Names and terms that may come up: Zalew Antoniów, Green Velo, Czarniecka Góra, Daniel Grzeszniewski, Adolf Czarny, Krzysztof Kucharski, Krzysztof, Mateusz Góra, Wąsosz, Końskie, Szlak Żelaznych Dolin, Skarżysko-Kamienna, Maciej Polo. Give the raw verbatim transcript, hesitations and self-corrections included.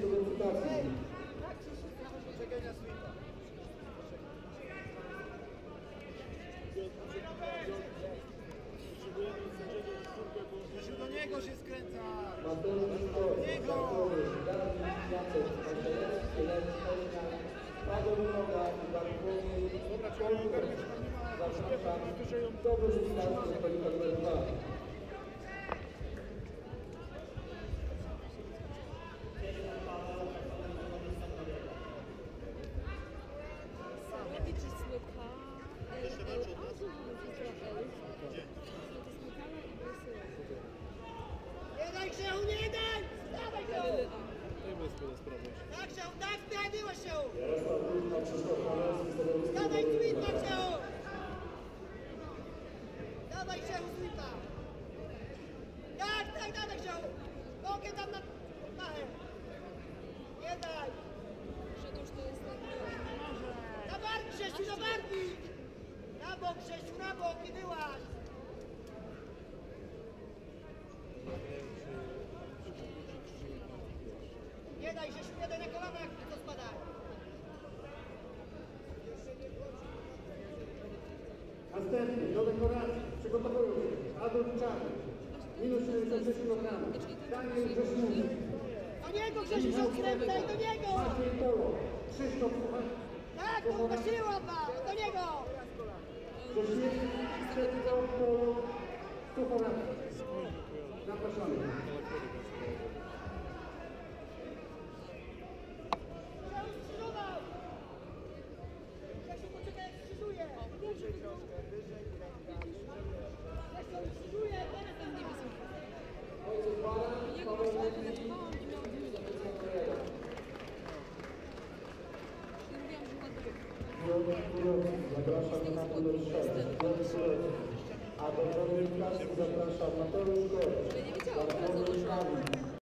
do dekoracji. Do niego się skręca! Do niego! Tak się, tak zbiegło się! Dawaj Zwita się! Dawaj się Zwita! Tak, tak, dawaj się! Nogę tam na pachę! Nie daj! Na barki Grzesiu, na barki! Na bok Grzesiu, na bok i wyłaź! Nie daj, Grzesiu, nie daj na kolanach, to spada. Następny, do dekoracji, przygotowują się. Adolf Czarny, minus siedemdziesiąt sześć kilogramów. Daniel Grzeszniewski. Do niego, Grzesiu, daj do niego! Maciej Polo, Krzysztof Kucharski. Tak, to chyba siła, do niego! Grzeszniewski, Krzysztof Polo, Kucharski. Zapraszamy. Zapraszam na numer sześć, a do drugiej klasy zapraszam Mateusz Góry.